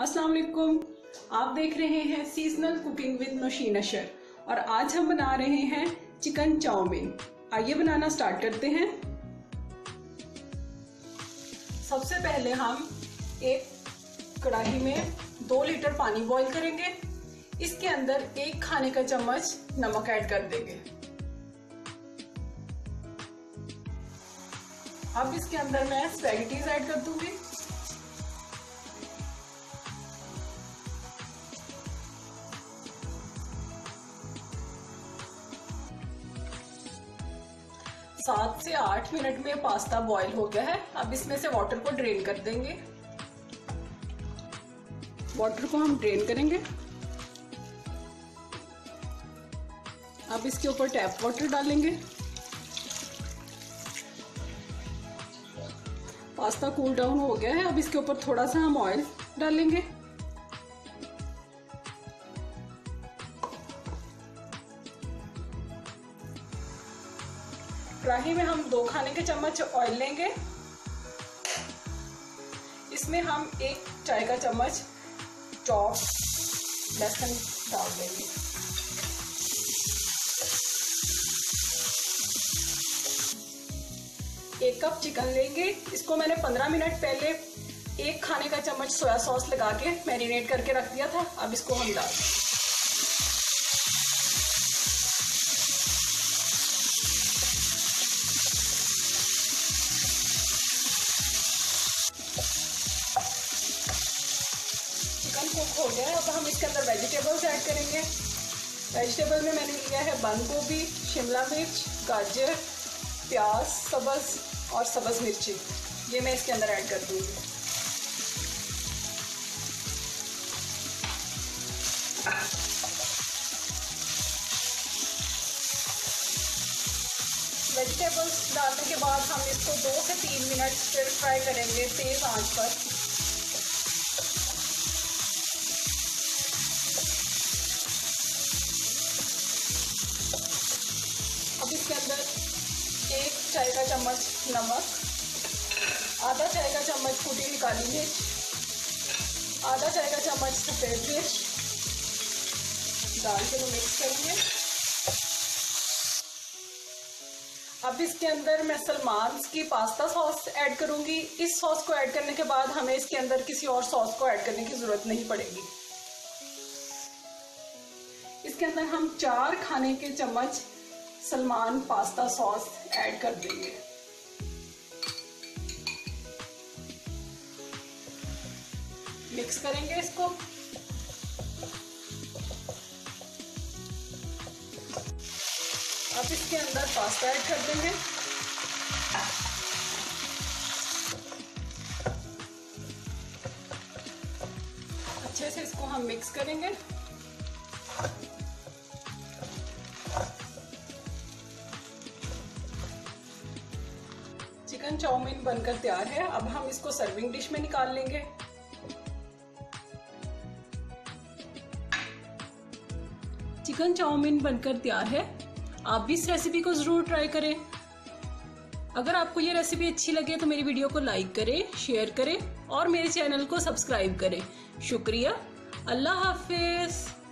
अस्सलाम वालेकुम, आप देख रहे हैं seasonal cooking with Nausheen Ashar और आज हम बना रहे हैं चिकन चाउमीन। आइए बनाना स्टार्ट करते हैं। सबसे पहले हम एक कढ़ाई में 2 लीटर पानी बॉईल करेंगे। इसके अंदर 1 खाने का चम्मच नमक ऐड कर देंगे। अब इसके अंदर मैं स्पैगेटीज ऐड कर दूंगी। सात से 8 मिनट में पास्ता बॉईल हो गया है। अब इसमें से वाटर को ड्रेन कर देंगे। वाटर को हम ड्रेन करेंगे। अब इसके ऊपर टैप वाटर डालेंगे। पास्ता कूल डाउन हो गया है। अब इसके ऊपर थोड़ा सा हम ऑयल डालेंगे। कढ़ाई में हम 2 खाने के चम्मच ऑयल लेंगे। इसमें हम 1 चाय का चम्मच चॉप लहसुन डाल देंगे। एक कप चिकन लेंगे। इसको मैंने 15 मिनट पहले 1 खाने का चम्मच सोया सॉस लगा के मैरिनेट करके रख दिया था। अब इसको हम डाल देंगे। कुक हो गया है। अब हम इसके अंदर वेजिटेबल्स ऐड करेंगे। वेजिटेबल में मैंने लिया है बंद गोभी, शिमला मिर्च, गाजर, प्याज सब्ज और सब्ज मिर्ची। ये मैं इसके अंदर ऐड कर दूंगी। वेजिटेबल्स डालने के बाद हम इसको 2 से 3 मिनट स्टिर फ्राई करेंगे तेज आंच पर। इसके अंदर 1 चाय का चम्मच नमक, आधा चाय का चम्मच कुटी हुई काली मिर्च, आधा चाय का चम्मच सफेद मिर्च डाल के मिक्स करेंगे। अब इसके अंदर मैं सलमान्स की पास्ता सॉस ऐड करूंगी। इस सॉस को ऐड करने के बाद हमें इसके अंदर किसी और सॉस को ऐड करने की जरूरत नहीं पड़ेगी। इसके अंदर हम 4 खाने के चम्मच सलमान पास्ता सॉस ऐड कर देंगे। मिक्स करेंगे इसको। अब इसके अंदर पास्ता ऐड कर देंगे। अच्छे से इसको हम मिक्स करेंगे। चिकन चाउमीन बनकर तैयार है। अब हम इसको सर्विंग डिश में निकाल लेंगे। चिकन चाउमीन बनकर तैयार है। आप भी इस रेसिपी को जरूर ट्राई करें। अगर आपको ये रेसिपी अच्छी लगे तो मेरी वीडियो को लाइक करें, शेयर करें और मेरे चैनल को सब्सक्राइब करें। शुक्रिया। अल्लाह हाफिज।